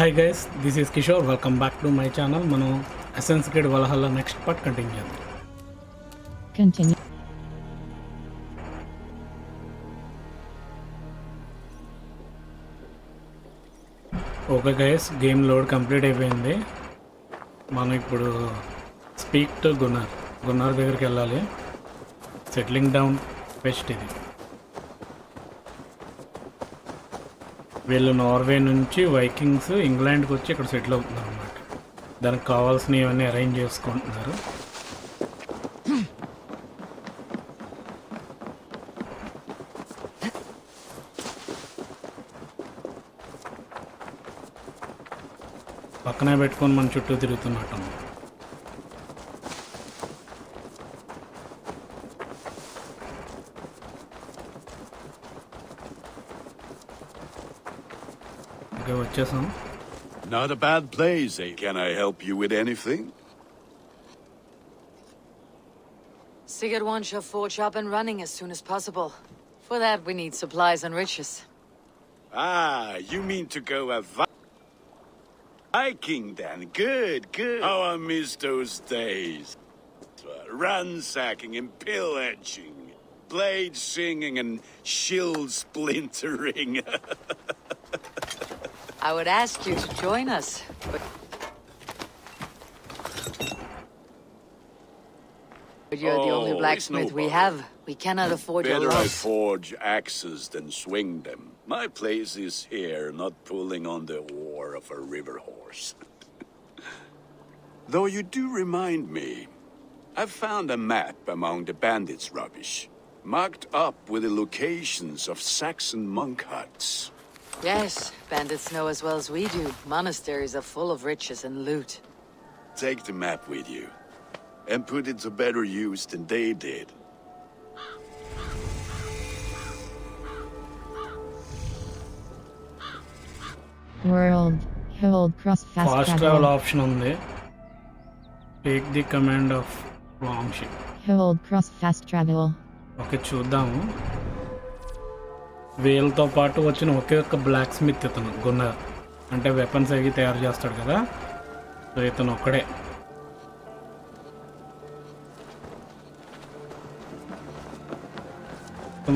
Hi guys, this is Kishore. Welcome back to my channel. Mano, Assassin's Creed Valhalla next part continue. Okay guys, game load complete అయిపోయింది. మనం ఇప్పుడు speak to Gunnar దగ్గరికి వెళ్ళాలి. Settling down quest ఇది. వీళ్ళు Norway నుంచి Vikings ఇంగ్లాండ్కి వచ్చి ఇక్కడ సెటిల్ అవుతున్నారు అన్నమాట. దానికి కావాల్సినవి అన్నీ అరేంజ్ చేసుకుంటున్నారు. పక్కనే పెట్టుకొని మన చుట్టూ తిరుగుతున్నట్టు. Okay, వచ్చేసాం. Not a bad place. Can I help you with anything? Sigurd wants your forge up and running as soon as possible. For that, we need supplies and riches. Ah, you mean to go Viking then, good. How I miss those days. Ransacking and pillaging, blade singing and shield splintering. I would ask you to join us, but you're the only blacksmith we have. We cannot afford your loss. Better I forge axes than swing them. My place is here, not pulling on the oar of a river horse. Though you do remind me, I found a map among the bandits' rubbish, marked up with the locations of Saxon monk huts. Yes, bandits know as well as we do. Monasteries are full of riches and loot. Take the map with you, and put it to better use than they did. World hold cross fast travel option on there. Take the command of long ship. Hold cross fast travel. Okay, చూద్దాం. వేల్ తో పాటు వచ్చిన ఒకే ఒక black Smith ఇతను గున్నర్, అంటే weapons అవి తయారు చేస్తాడు కదా, సో ఇతను ఒక్కడే.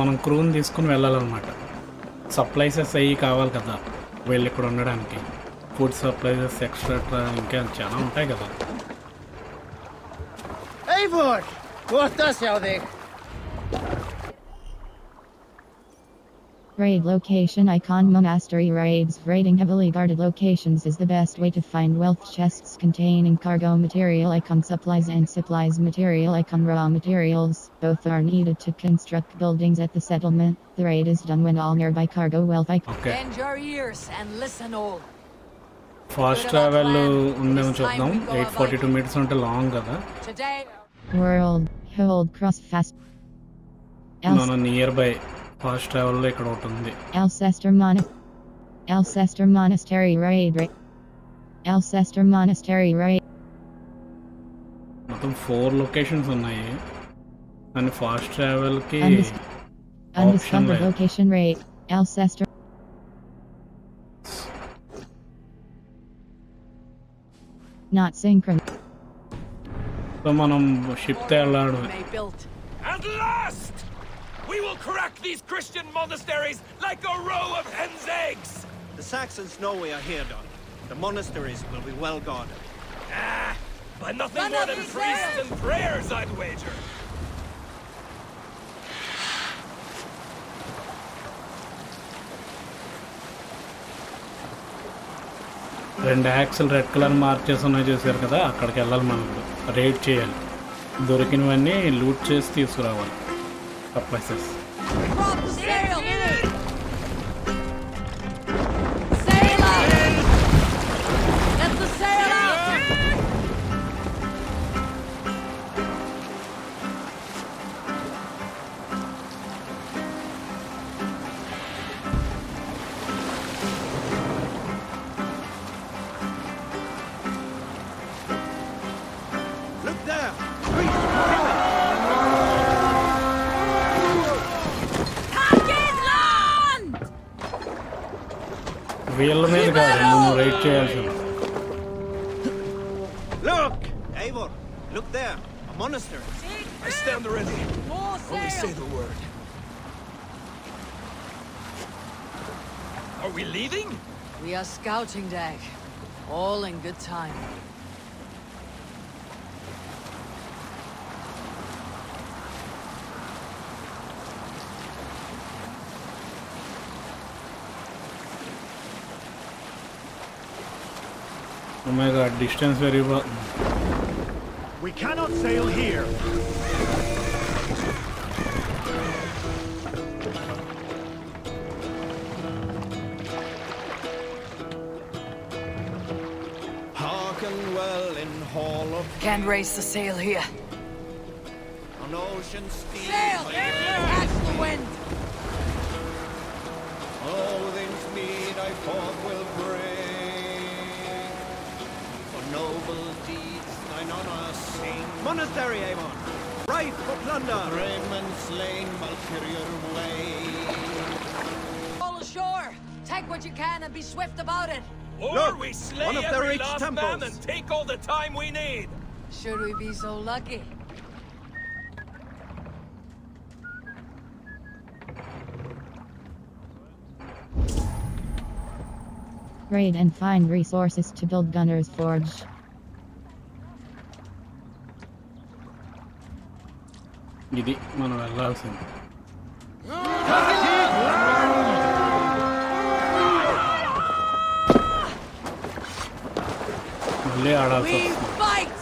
మనం క్రూన్ తీసుకుని వెళ్ళాలన్నమాట. సప్లైసెస్ అవి కావాలి కదా వీళ్ళు ఇక్కడ ఉండడానికి, ఫుడ్ సప్లైజెస్ ఎక్స్ట్రా ఇంకా చాలా ఉంటాయి కదా. Raid location icon. Monastery raids. Raiding heavily guarded locations is the best way to find wealth. Chests containing cargo material icon. Supplies and supplies material icon. Raw materials, both are needed to construct buildings at the settlement. The raid is done when all nearby cargo wealth icon. Okay. Bend your ears and listen all. Fast travel ఉందేమో చూద్దాం. 842 meters అంటే long కదా. World hold cross fast. No, nearby fast travel లో ఇక్కడ ఒకటి ఉంది. Alcester Monastery raid. Alcester Monastery raid. మొత్తం 4 locations ఉన్నాయి. And fast travel కి undiscovered location raid. Alcester. Not synchronous. So manam ship telaadu. At last, we will crack these Christian monasteries like a row of hen's eggs. The Saxons know we are here, Don. The monasteries will be well guarded. Ah, but nothing more than priests and prayers, I'd wager. రెండు axle red colour మార్చెస్ ఉన్నాయి చూసారు కదా, అక్కడికి వెళ్ళాలి. మనం rate చేయాలి, దొరికినవన్నీ loot చేసి తీసుకురావాలి. సప్లైసెస్ real man guard, right here. Look, Eivor, look there, a monastery. I stand ready. Only say the word. Are we leaving? We are scouting, Dag. All in good time. Oh my god, distance very well. We cannot sail here. Hearken well in hall of... Can't raise the sail here. On ocean steam... Sail! Catch the wind! All things mean I thought will bring. Noble deeds, thine honor sing. Monastery, Avon! Right for plunder! Raymond slain, Valkyrian way. All ashore! Take what you can and be swift about it! Or look, we slay every last man and take all the time we need! Should we be so lucky? Raid and find resources to build Gunnar's Forge. Gidi, Mano allows him. We fight!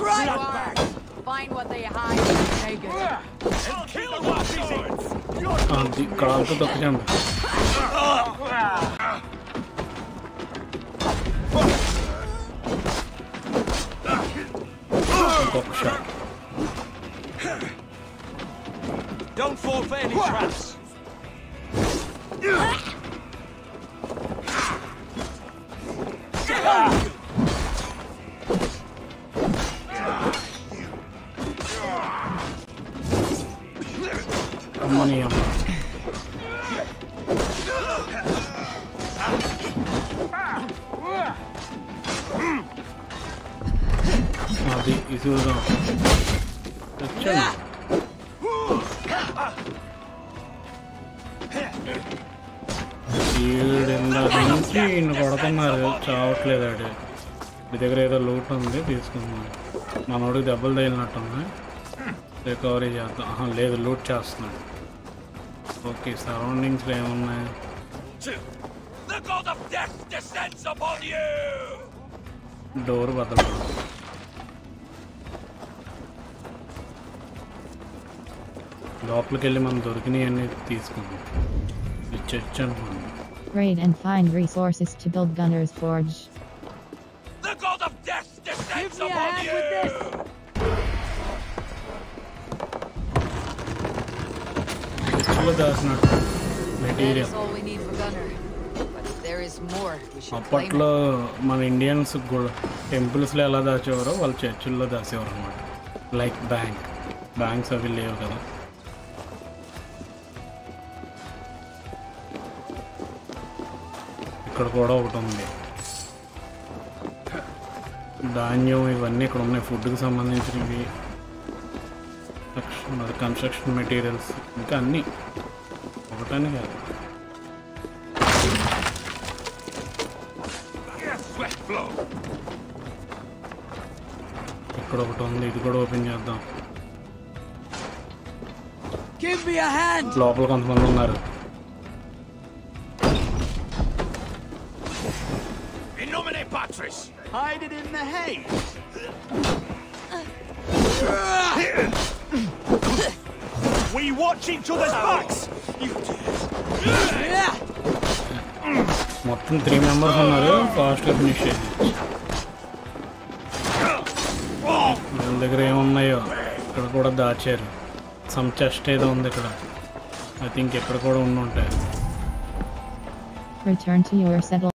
Right. Find what they hide and take it. And kill them with swords. Don't fall for any traps. మనోడు దెబ్బలు తగిలినట్టున్నాయి recovery చేద్దాం లేదు loot చేస్తున్నాడు okay సరౌండింగ్స్లో ఏమున్నాయి door బదులు లోపలికి వెళ్ళి మనం దొరికినవన్నీ తీసుకుందాం చర్చ్ అనుకున్నాం Raid and find resources to build Gunnar's Forge. Give me a hand with this! That is all we need for Gunnar. But if there is more, we should claim it. Man Indians temples le alla daachevaro vaal churchillo daasevaru anamata. Like bank. Banks avi levu kada. Ikkada kuda okati undi. ధాన్యం ఇవన్నీ ఇక్కడ ఉన్నాయి ఫుడ్కి సంబంధించినవి construction materials ఇంకా అన్నీ ఒకటనే కాదు ఇక్కడ ఒకటి ఉంది ఇది కూడా ఓపెన్ చేద్దాం లోపల కొంతమంది ఉన్నారు Hide it in the hay. We watch each other's backs. You dare. Mottham 3 members unnaru fast ga finish cheyandi. Illa daggara em unnayo ikkada kuda daacharu. Some chest edo undi ikkada. I think ikkada kuda unnu untaru. Return to your settle.